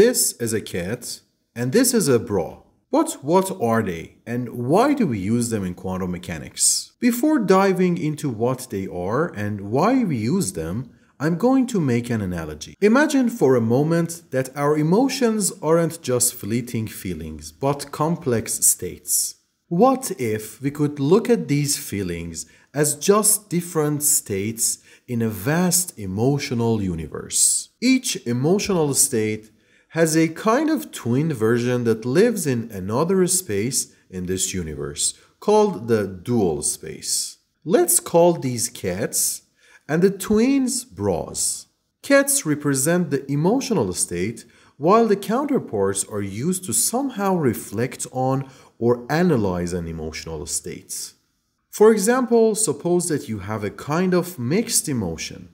This is a ket and this is a bra. But what are they and why do we use them in quantum mechanics? Before diving into what they are and why we use them, I'm going to make an analogy. Imagine for a moment that our emotions aren't just fleeting feelings, but complex states. What if we could look at these feelings as just different states in a vast emotional universe? Each emotional state has a kind of twin version that lives in another space in this universe, called the dual space. Let's call these kets and the twins bras. Kets represent the emotional state, while the counterparts are used to somehow reflect on or analyze an emotional state. For example, suppose that you have a kind of mixed emotion.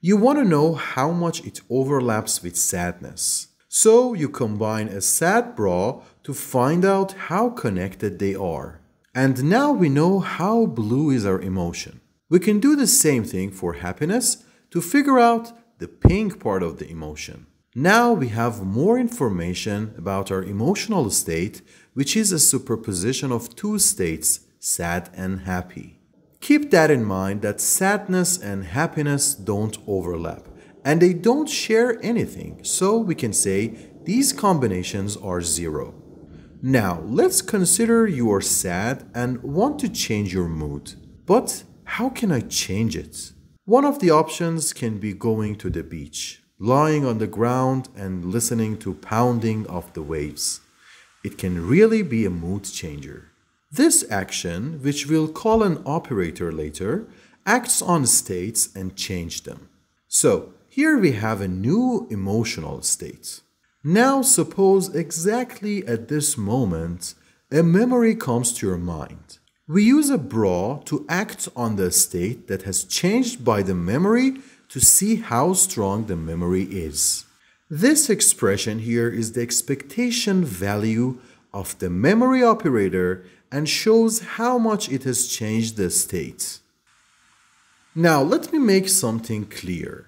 You want to know how much it overlaps with sadness. So you combine a sad bra to find out how connected they are. And now we know how blue is our emotion. We can do the same thing for happiness to figure out the pink part of the emotion. Now we have more information about our emotional state, which is a superposition of two states, sad and happy. Keep that in mind that sadness and happiness don't overlap. And they don't share anything, so we can say these combinations are zero. Now, let's consider you are sad and want to change your mood. But how can I change it? One of the options can be going to the beach, lying on the ground and listening to pounding of the waves. It can really be a mood changer. This action, which we'll call an operator later, acts on states and changes them. So, here we have a new emotional state. Now suppose exactly at this moment a memory comes to your mind. We use a bra to act on the state that has changed by the memory to see how strong the memory is. This expression here is the expectation value of the memory operator and shows how much it has changed the state. Now let me make something clear.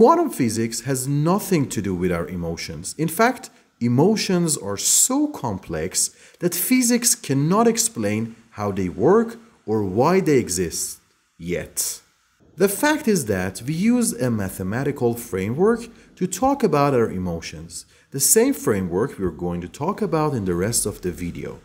Quantum physics has nothing to do with our emotions. In fact, emotions are so complex that physics cannot explain how they work or why they exist yet. The fact is that we use a mathematical framework to talk about our emotions, the same framework we're going to talk about in the rest of the video.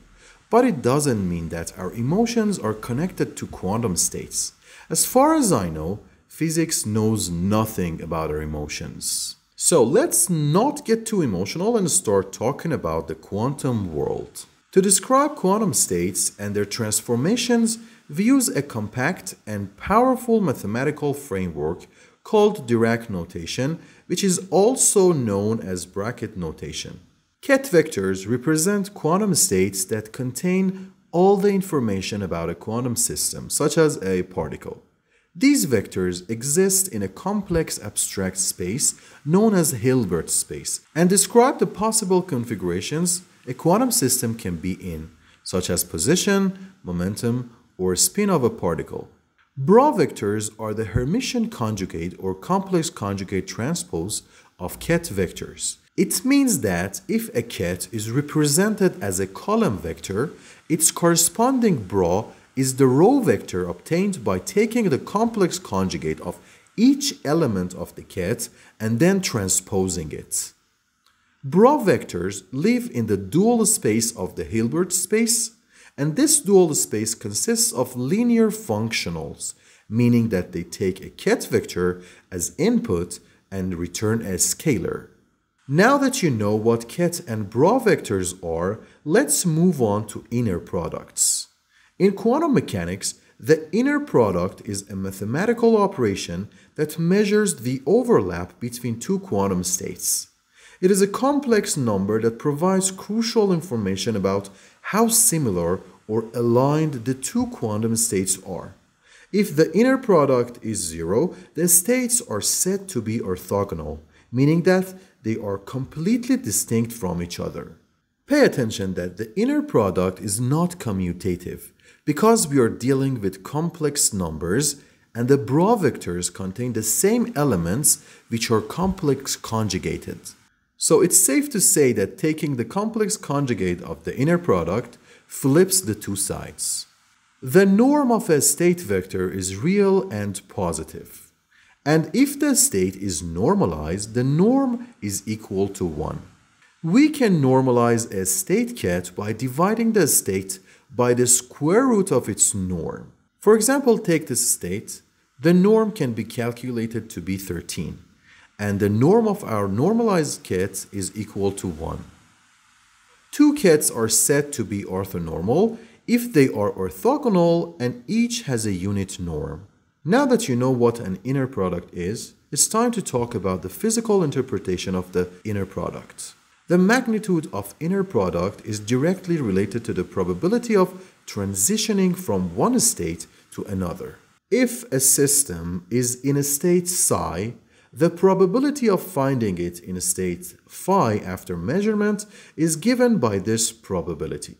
But it doesn't mean that our emotions are connected to quantum states. As far as I know, physics knows nothing about our emotions. So let's not get too emotional and start talking about the quantum world. To describe quantum states and their transformations, we use a compact and powerful mathematical framework called Dirac notation, which is also known as Bra-Ket notation. Ket vectors represent quantum states that contain all the information about a quantum system, such as a particle. These vectors exist in a complex abstract space known as Hilbert space and describe the possible configurations a quantum system can be in, such as position, momentum, or spin of a particle. Bra vectors are the Hermitian conjugate or complex conjugate transpose of ket vectors. It means that if a ket is represented as a column vector, its corresponding bra is the row vector obtained by taking the complex conjugate of each element of the ket and then transposing it. Bra vectors live in the dual space of the Hilbert space, and this dual space consists of linear functionals, meaning that they take a ket vector as input and return a scalar. Now that you know what ket and bra vectors are, let's move on to inner products. In quantum mechanics, the inner product is a mathematical operation that measures the overlap between two quantum states. It is a complex number that provides crucial information about how similar or aligned the two quantum states are. If the inner product is zero, the states are said to be orthogonal, meaning that they are completely distinct from each other. Pay attention that the inner product is not commutative, because we are dealing with complex numbers and the bra vectors contain the same elements which are complex conjugated. So it's safe to say that taking the complex conjugate of the inner product flips the two sides. The norm of a state vector is real and positive. And if the state is normalized, the norm is equal to 1. We can normalize a state ket by dividing the state by the square root of its norm. For example, take this state. The norm can be calculated to be 13. And the norm of our normalized ket is equal to 1. Two kets are said to be orthonormal if they are orthogonal and each has a unit norm. Now that you know what an inner product is, it's time to talk about the physical interpretation of the inner product. The magnitude of inner product is directly related to the probability of transitioning from one state to another. If a system is in a state psi, the probability of finding it in a state phi after measurement is given by this probability.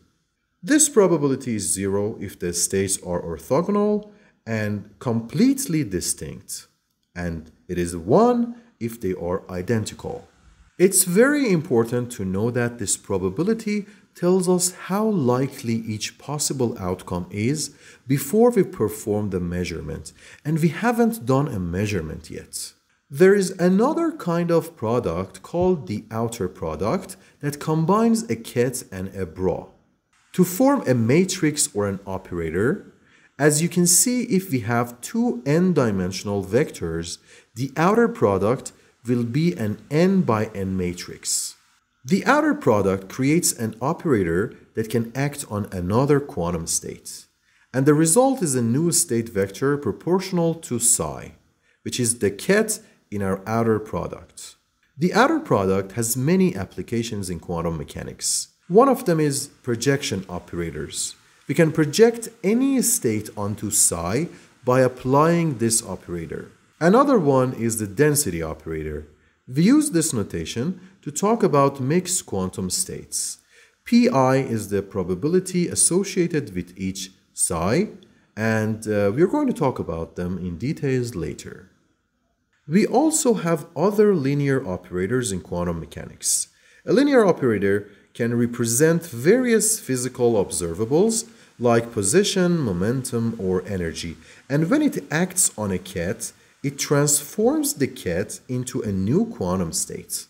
This probability is 0 if the states are orthogonal and completely distinct, and it is 1 if they are identical. It's very important to know that this probability tells us how likely each possible outcome is before we perform the measurement, and we haven't done a measurement yet. There is another kind of product called the outer product that combines a ket and a bra. To form a matrix or an operator, as you can see, if we have two n-dimensional vectors, the outer product will be an n by n matrix. The outer product creates an operator that can act on another quantum state. And the result is a new state vector proportional to psi, which is the ket in our outer product. The outer product has many applications in quantum mechanics. One of them is projection operators. We can project any state onto psi by applying this operator. Another one is the density operator. We use this notation to talk about mixed quantum states. Pi is the probability associated with each psi, and we're going to talk about them in details later. We also have other linear operators in quantum mechanics. A linear operator can represent various physical observables like position, momentum, or energy, and when it acts on a ket, it transforms the ket into a new quantum state.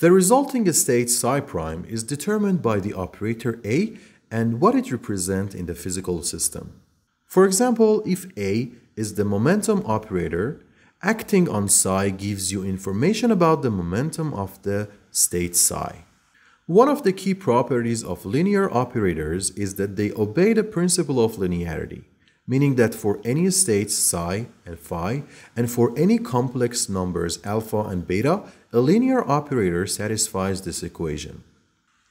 The resulting state psi prime is determined by the operator A and what it represents in the physical system. For example, if A is the momentum operator, acting on psi gives you information about the momentum of the state psi. One of the key properties of linear operators is that they obey the principle of linearity, meaning that for any states psi and phi, and for any complex numbers alpha and beta, a linear operator satisfies this equation.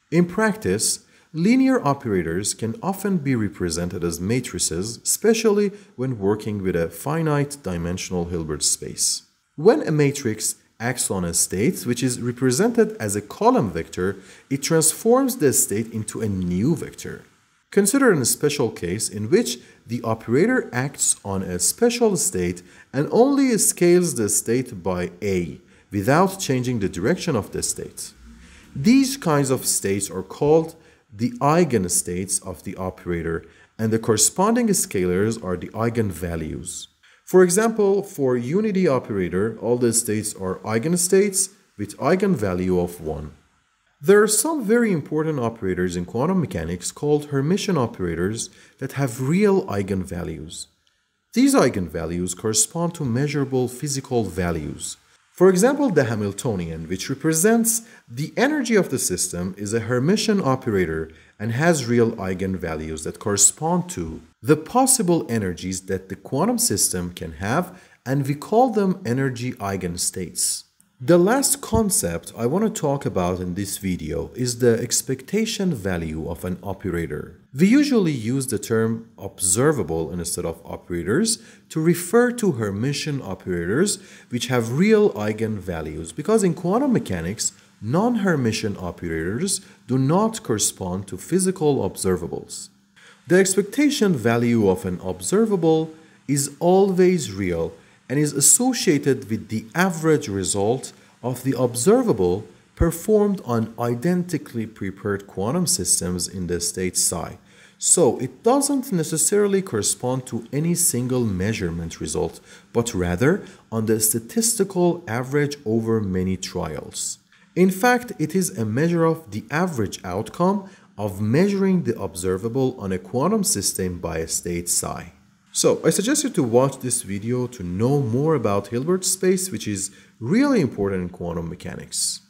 In practice, linear operators can often be represented as matrices, especially when working with a finite-dimensional Hilbert space. When a matrix acts on a state, which is represented as a column vector, it transforms the state into a new vector. Consider a special case in which the operator acts on a special state and only scales the state by A without changing the direction of the state. These kinds of states are called the eigenstates of the operator, and the corresponding scalars are the eigenvalues. For example, for unity operator, all the states are eigenstates with eigenvalue of 1. There are some very important operators in quantum mechanics called Hermitian operators that have real eigenvalues. These eigenvalues correspond to measurable physical values. For example, the Hamiltonian, which represents the energy of the system, is a Hermitian operator and has real eigenvalues that correspond to the possible energies that the quantum system can have, and we call them energy eigenstates. The last concept I want to talk about in this video is the expectation value of an operator. We usually use the term observable instead of operators to refer to Hermitian operators which have real eigenvalues, because in quantum mechanics, non-Hermitian operators do not correspond to physical observables. The expectation value of an observable is always real and is associated with the average result of the observable performed on identically prepared quantum systems in the state psi. So it doesn't necessarily correspond to any single measurement result, but rather on the statistical average over many trials. In fact, it is a measure of the average outcome of measuring the observable on a quantum system by a state psi. So I suggest you to watch this video to know more about Hilbert space, which is really important in quantum mechanics.